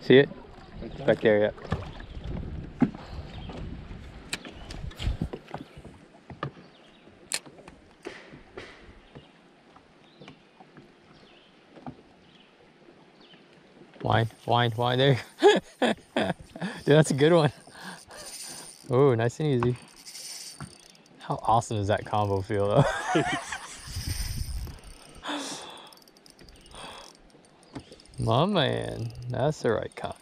See it? It's back there, yeah. Wind, there. Dude, that's a good one. Oh, nice and easy. How awesome does that combo feel though? My man, that's the right kind.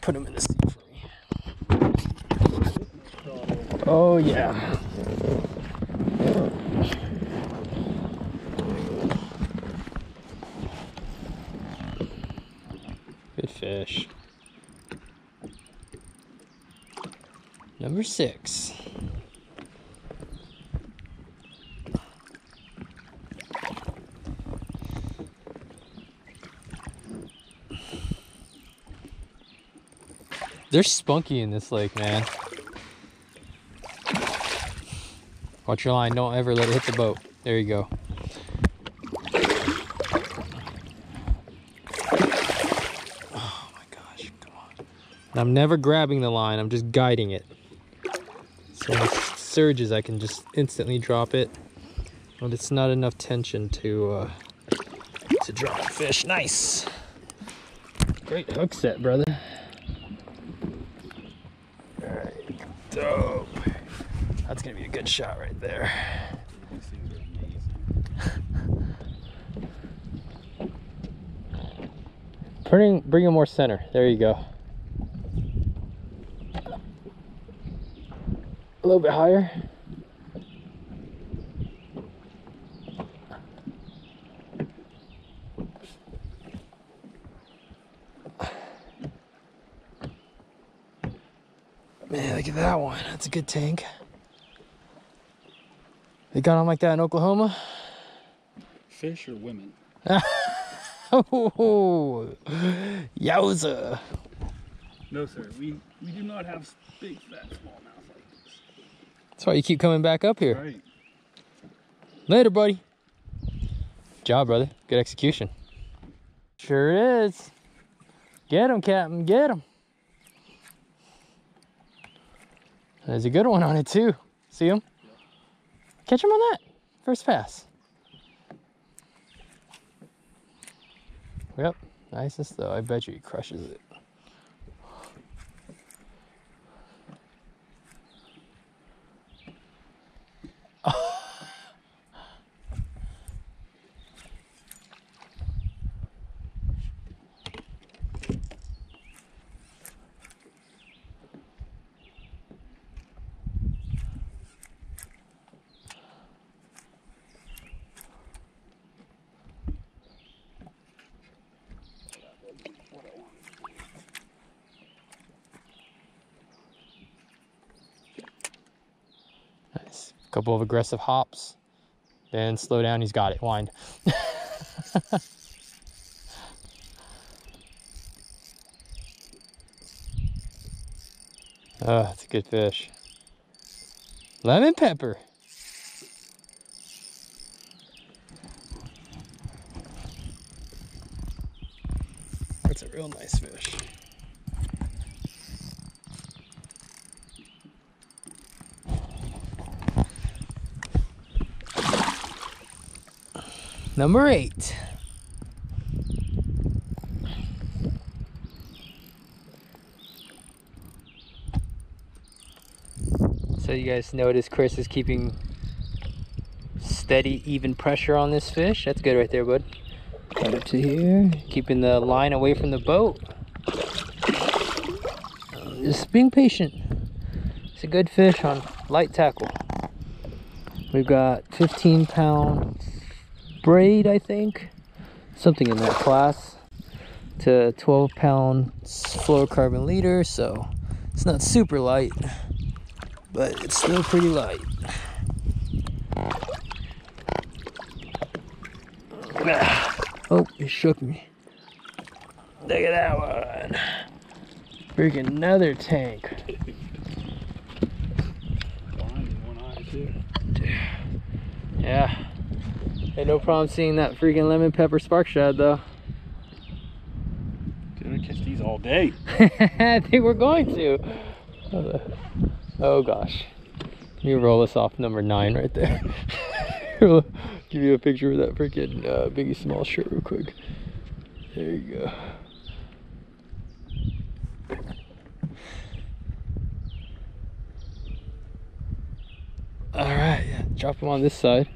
Put him in the sea for me. Oh yeah. Good fish. Number 6. They're spunky in this lake, man. Watch your line, don't ever let it hit the boat. There you go. Oh my gosh, come on. And I'm never grabbing the line, I'm just guiding it. So when it surges, I can just instantly drop it, but it's not enough tension to drop the fish. Nice, great hook set, brother. All right, dope. That's gonna be a good shot right there. Bring him more center. There you go. A little bit higher. Man, look at that one. That's a good tank. They got them like that in Oklahoma? Fish or women? Oh, yowza. No, sir. We do not have big, fat, small mouths. That's why you keep coming back up here. Right. Later, buddy. Good job, brother. Good execution. Sure is. Get him, Captain. Get him. There's a good one on it, too. See him? Catch him on that. First pass. Yep. Nicest, though. I bet you he crushes it. Couple of aggressive hops, then slow down. He's got it. Wind. Oh, that's a good fish. Lemon pepper. That's a real nice fish. Number 8. So you guys notice Chris is keeping steady, even pressure on this fish. That's good right there, bud. Right up to here. Keeping the line away from the boat. Just being patient. It's a good fish on light tackle. We've got 15-pound braid, I think, something in that class, to 12-pound fluorocarbon leader, so it's not super light, but it's still pretty light. Oh, it shook me. Look at that one. Freaking another tank. Yeah. Hey, no problem seeing that freaking lemon pepper spark shad though. Dude, I catch these all day. I think we're going to. Oh gosh. You roll us off number 9 right there. We'll give you a picture of that freaking Biggie Smalls shirt real quick. There you go. All right, yeah, drop them on this side.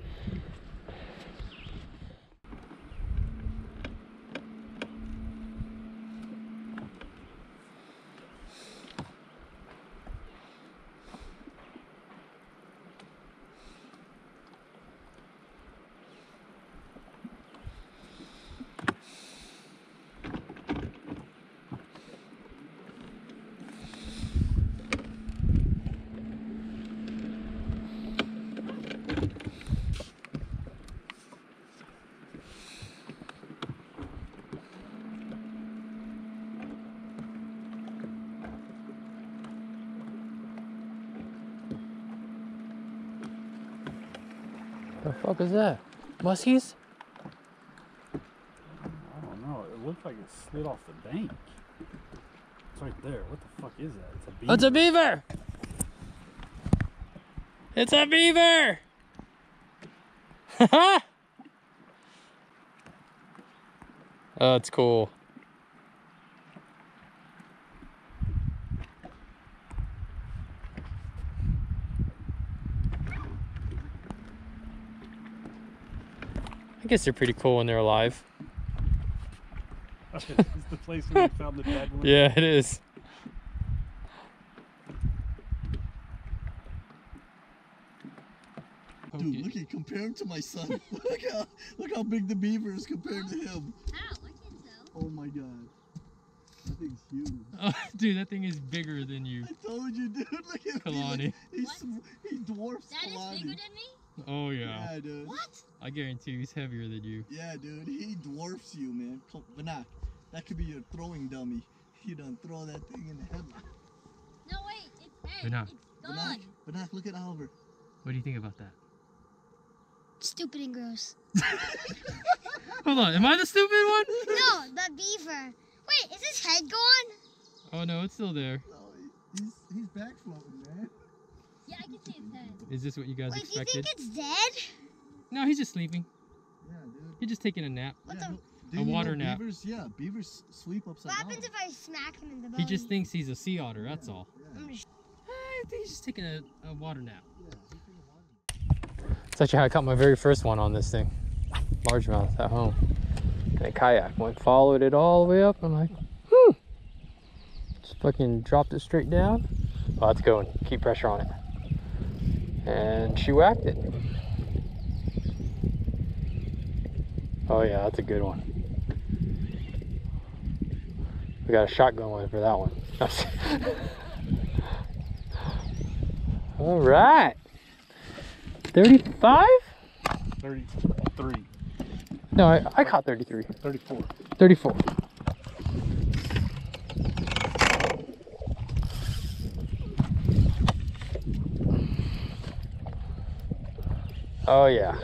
The fuck is that? Muskies? I don't know. It looked like it slid off the bank. It's right there. What the fuck is that? It's a beaver. It's a beaver! It's a beaver! Haha! Oh, it's cool. I guess they're pretty cool when they're alive. It's the place where we found the dead one. Yeah, it is. Dude, look at, compare him to my son. look how big the beaver is compared to him. Ow, look at him. Oh my god. That thing's huge. Oh, dude, that thing is bigger than you. I told you, dude. Look at Kalani. He dwarfs Kalani. That is bigger than me? Oh yeah. Yeah, dude. What? I guarantee you he's heavier than you. Yeah, dude. He dwarfs you, man. But nah, that could be your throwing dummy. You done throw that thing in the headlock. No wait, it's head. It's gone. But look at Oliver. What do you think about that? Stupid and gross. Hold on, am I the stupid one? No, the beaver. Wait, is his head gone? Oh no, it's still there. No, he's back floating, man. Yeah, I can see his head. Is this what you guys expected? Wait, do you think it's dead? No, he's just sleeping. Yeah, dude. He's just taking a nap. What the? A water nap. Beavers, yeah, beavers sleep upside down. What happens if I smack him in the belly? He just thinks he's a sea otter, that's all. Yeah. I think he's just taking a water nap. Yeah, he's taking a water nap. That's actually how I caught my very first one on this thing. Largemouth at home. And a kayak went, followed it all the way up. I'm like, just fucking dropped it straight down. Well, let's go and keep pressure on it. And she whacked it. Oh yeah, that's a good one. We got a shotgun one for that one. All right. 35? 33. No, I caught 33. 34. 34. Oh yeah.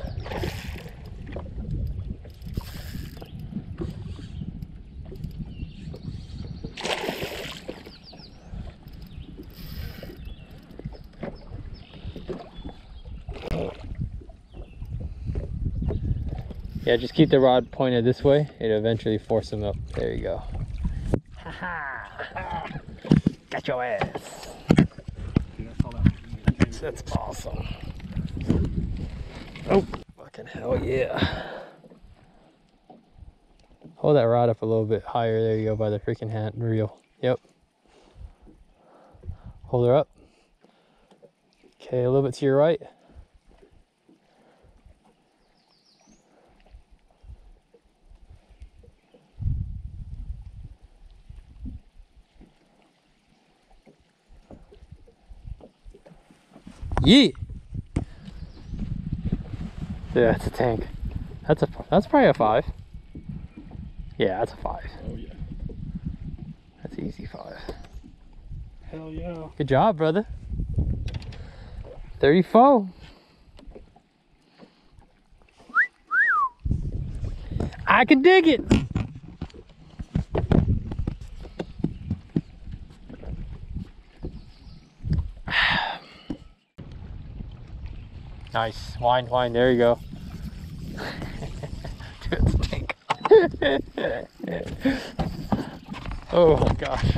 Yeah, just keep the rod pointed this way. It'll eventually force him up. There you go. Ha-ha! Got your ass. Dude, I saw that. That's awesome. Oh, fucking hell yeah. Hold that rod up a little bit higher. There you go, by the freaking hand reel. Yep. Hold her up. Okay, a little bit to your right. Yeah. Yeah, it's a tank. That's probably a 5. Yeah, that's a 5. Oh yeah. That's easy 5. Hell yeah. Good job, brother. 34. I can dig it. Nice. Wind, wind. There you go. Dude, stink. Oh my gosh.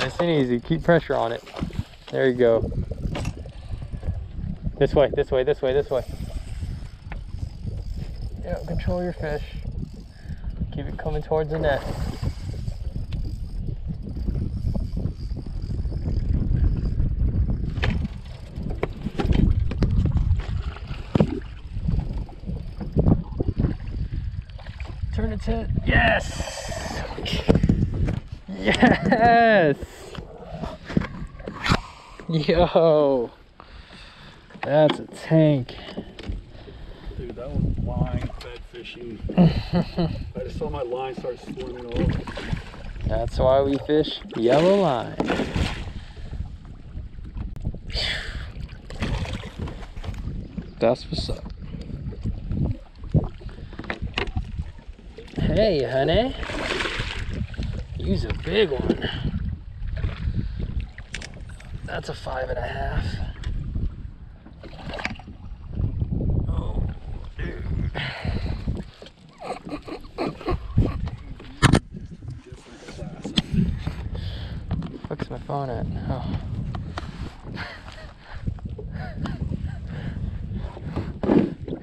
Nice and easy. Keep pressure on it. There you go. This way, this way, this way, this way. Yeah, control your fish. Keep it coming towards the net. Turn its head. Yes! Yes! Yo! That's a tank. Dude, that was blind fed fishing. I just saw my line start swimming all over. That's why we fish yellow line. That's what's up. Hey, honey. Use a big one. That's a 5.5. Oh, dude. What's my phone at? Oh.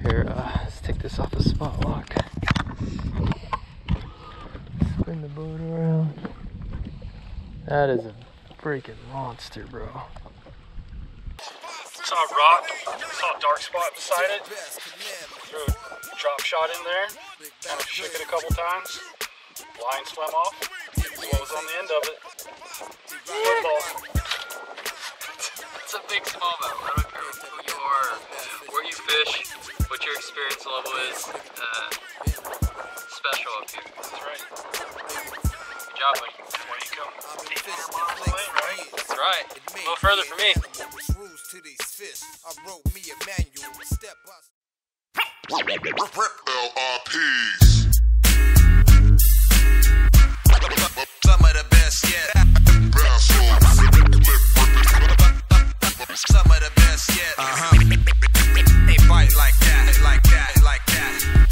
Here, let's take this off the spot lock. Spin the boat around. That is a freaking monster, bro. Saw a rock, saw a dark spot beside it. Threw a drop shot in there, kind of shook it a couple times. Line swam off. What was on the end of it? It's a big smallmouth. I don't care who you are, where you fish, what your experience level is. Special up here. That's right. Good job, buddy. Where you come? 800 miles away, right? That's right. A little further for me. LRPs. Some of the best yet. Some of the best yet. They bite like that, like that, like that.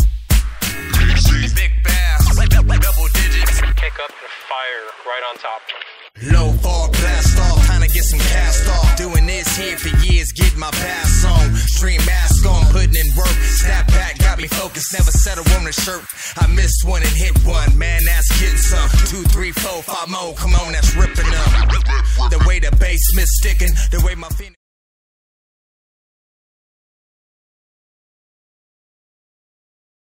Big bass, double digits. Pick up the fire right on top. Low fall blast off, time to get some cast off. Doing this here for years, get my bass on. Stream mask on, putting in work. Snap back, got me focused, never settle on the shirt. I missed one and hit one, man, that's getting some. 2, 3, 4, 5 more, come on, that's ripping up. The way the bass miss sticking, the way my feet.